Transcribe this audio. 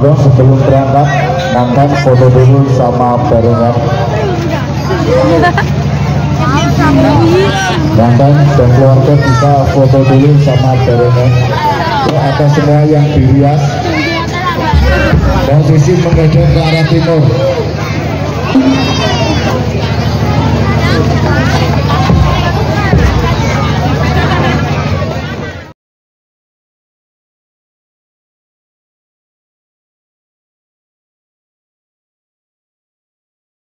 monggo sebelum berangkat nanti foto dulu sama barungan. Nanti dan keluarga bisa foto dulu sama barungan. Ada semua yang dirias. Posisi mengedeng ke arah timur.